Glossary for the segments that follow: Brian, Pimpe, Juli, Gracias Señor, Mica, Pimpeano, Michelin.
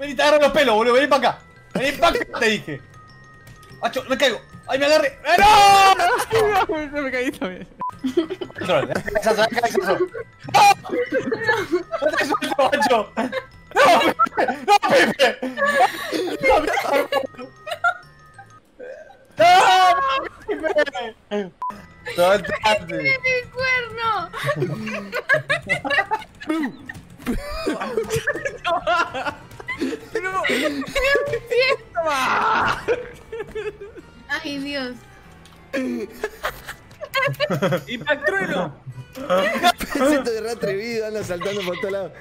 Vení, te agarro los pelos, boludo. Vení para acá. Vení para acá, te dije. Acho, me caigo. Ay, me agarré. ¡No! No, me caí también. Control, dale cabezazo, dale cabezazo. ¡No! ¡No te suelto, macho! ¡No, Pipe! ¡No, Pipe! ¡No, Pipe! ¡Tócate! ¡Mi cuerno! ¡No! ¡Ay, Dios! ¡Y Pactruelo! Pensito de re atrevido, anda saltando por todos lados.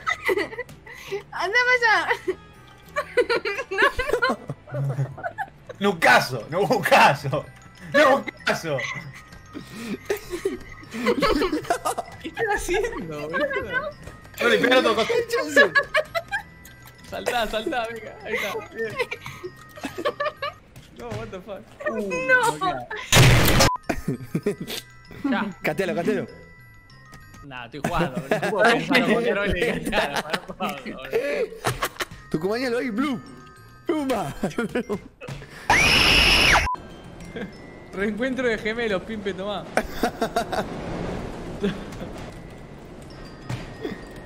¡Anda para allá! ¡No, no! ¡Nucaso! ¡Nucaso! ¡Nucaso! ¿Qué estás haciendo, boludo? ¡No le pegaron todo! ¡Saltá, saltá, venga! Ahí está, bien. No, what the fuck. No. Ya. Castelo, castelo. Nah, estoy jugando, bro. Tu compañero ahí, Blue. Pluma. Reencuentro de gemelos, Pimpe, tomá.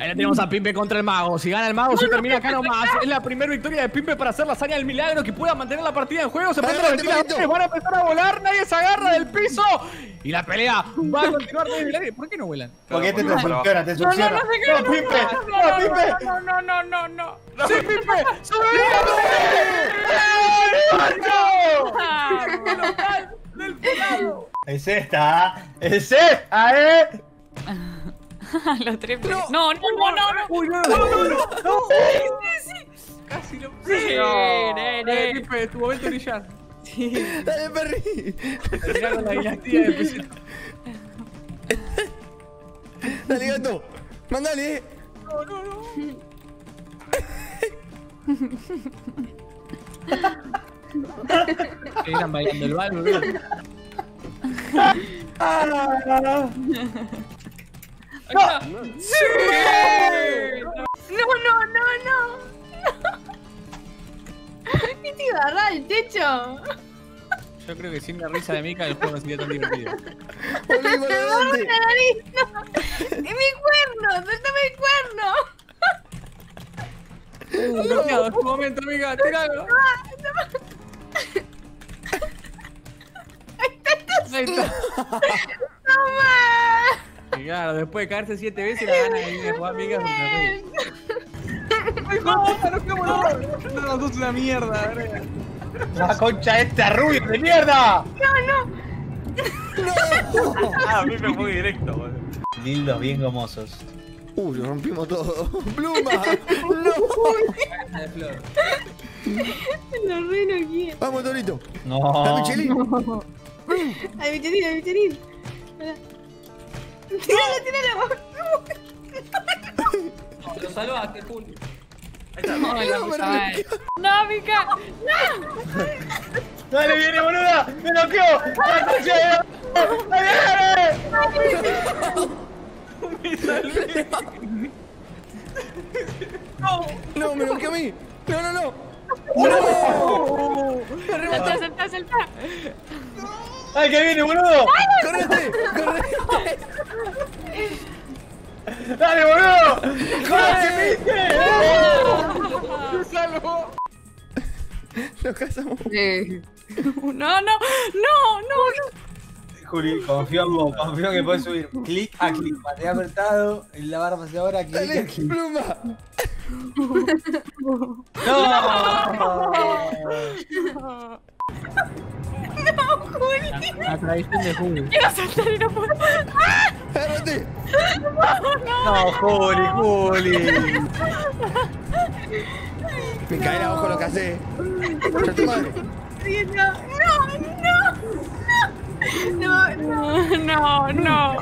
Ahí tenemos a Pimpe contra el mago. Si gana el mago, se termina acá nomás. Es la primera victoria de Pimpe para hacer la hazaña del milagro que pueda mantener la partida en juego. Se prende la ventiladora, van a empezar a volar, nadie se agarra del piso. Y la pelea va a continuar desde el aire. ¿Por qué no vuelan? Porque este te funciona, te funciona. ¡No, Pimpe! ¡No, Pimpe! ¡No! ¡Sí, Pimpe! ¡Sube! ¡No! ¡Del pelado! ¡Es esta, eh! Los tres. No. Uy, no. Sí. Casi lo puse. Dale, Pipe, tu momento de brillar. Sí. Dale, Perry. Te tirá con la dinastía de piscina. Dale, gato. Mandale. No. Se irán bailando el balón, boludo. No. ¡Ah! ¡Sí! No. ¿Qué te iba a agarrar el techo? Yo creo que sin la risa de Mica el juego no sería tan divertido. ¡Me voy a la nariz! No. ¡Es mi cuerno! ¡Suéltame el cuerno! ¡No! ¡Un momento, Mica! ¡Tiralo! ¡Ahí está! ¡No más! Claro, después de caerse 7 veces la gana de ir a jugar Mica contra no, no, sos una mierda, verga. La concha esta rubia de mierda. No. Ah, a mí me fue directo, boludo. Dildos bien gomosos. Lo rompimos todo. ¡Pluma! ¡No! Lo reno aquí. Vamos, Torito. No. ¡La Michelin! ¡Ay, Michelin, la Michelin! ¡Tíralo! No, lo salvaste, Juli. Ahí está, no, Mica. ¡No! ¡Dale, viene, boluda! ¡Me noqueó! ¡Dale! ¡No, me noqueó a mí! ¡No! ¡No! ¡Saltá! ¡Ay, que viene, boludo! ¡Correte! ¡Dale, boludo! ¡Joder, que viste! ¡Salvo! Nos casamos. No. Juli, confío en vos, confío que podés subir. Clic a clic, mantén apretado, la barra ahora, clic a clic. ¡Pluma! ¡No! ¡No, Juli! La tradición de Juli. Quiero saltar y no puedo. ¡Ah! ¡Agárrate! ¡No, Juli! Micaela, ojo lo que hace. ¡Concha tu madre! No, no.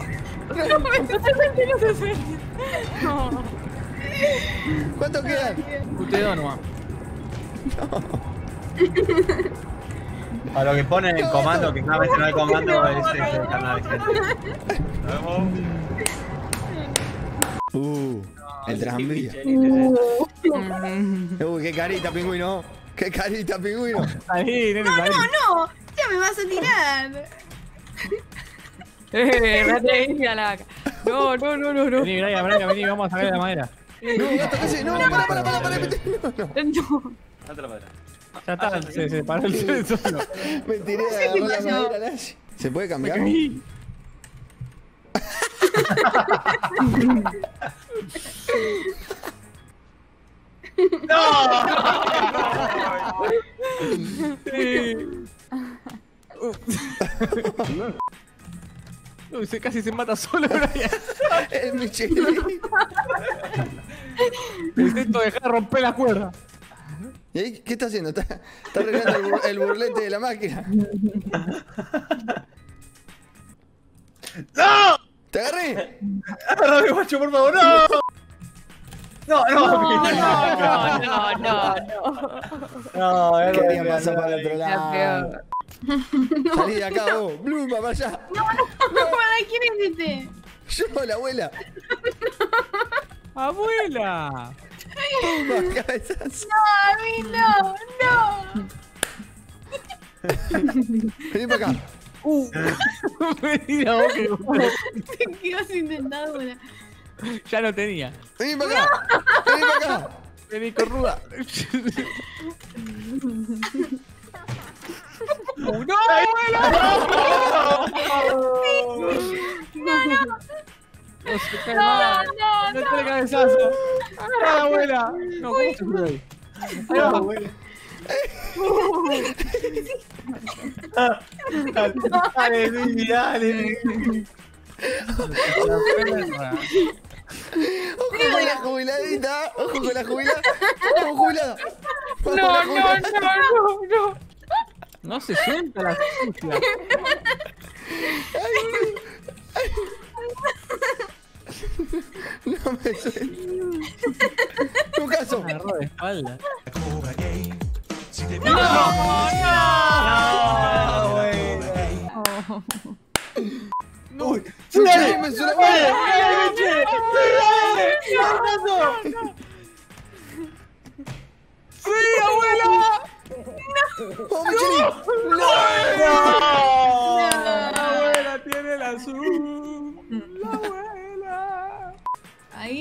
¿Cuánto quedan? Usted dos nomás. A lo que pone el comando, que cada vez que no hay comando, es este canal. El tranvía. Qué carita, pingüino. Qué carita, pingüino. Ahí, nene, no, no, no. Ya me vas a tirar. No, no, no, no, no. Vení, Brian, vení, vamos a sacar la madera. No, gato, que sí. No, no, para, no. Salta la madera. Ya está, se paró el suelo. Me tiré de la madera, Nash. ¿Se puede cambiar? ¡No! Uy, casi se mata solo, Brian. El Michelin. Intento dejar romper la cuerda. ¿Y ahí qué está haciendo? Está arreglando el burlete de la máquina. ¡No! ¡Te agarré! ¡Agarrame, guacho, por favor! ¡No! No, ¿qué día pasó para el otro lado? Salí de acá, vos. Bluma, para allá. No, ¿para quién hiciste? Yo, la abuela. ¡Abuela! ¡Pumba, cabezazo! ¡No, a mí no! ¡No! Vení para acá. Me tira vos que te quedas intentando. Ya lo tenía. Vení para acá. No. Vení para acá. Vení, corruda. ¡No, abuela! ¡No! ¡No, no! No, está el cabezazo. ¡Ah, abuela! No, ¿cómo se fue ahí? ¡Ah, abuela! Dale, Lili, dale. Ojo con la jubiladita. Ojo con la jubilada. Ojo jubilada. No. No se suelta la sucia. Ay. No me suelto. Un caso. Me agarró de espalda. ¡No! ¡No, güey! ¡No! ¡Uy! ¡Suele! ¡Me suele! ¡No! ¡Sí, abuela! ¡No! ¡No! ¡Abuela tiene el azul! ¡La abuela! Ahí,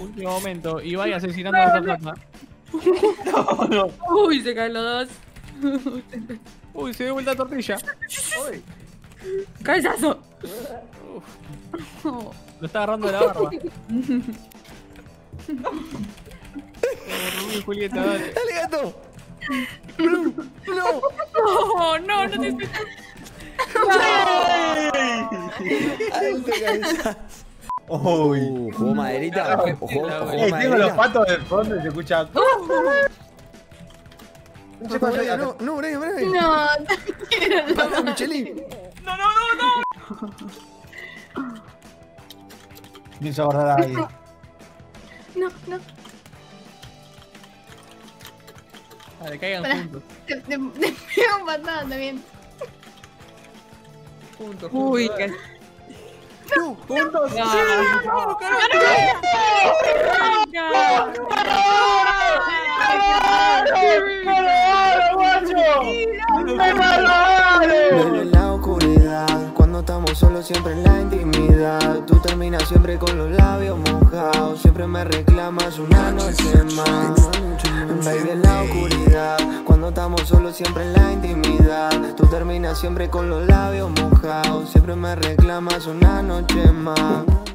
Último momento. Y vaya asesinando a la plata. No. Uy, se caen los dos. Uy, se dio vuelta la tortilla. Uy. ¡Cabezazo! Lo está agarrando de la barba. Uy, Julieta, dale. ¡Dale, gato! ¡No! No te estoy... ¡Alto cabezazo! Uy, jugó maderita. Tengo los patos del fondo y se escucha. No, breve. No, quiero. Vamos, Michelin. No. Pienso guardar ahí. No. Vale, caigan juntos. Te pego un patado también. Juntos. Uy, que. ¡Juntos! ¡No! En la oscuridad, cuando estamos solos, siempre en la intimidad. Tú terminas siempre con los labios mojados. Siempre me reclamas una noche más. baby, en la oscuridad. Cuando estamos solos siempre en la intimidad. Tú terminas siempre con los labios mojados. Siempre me reclamas una noche más.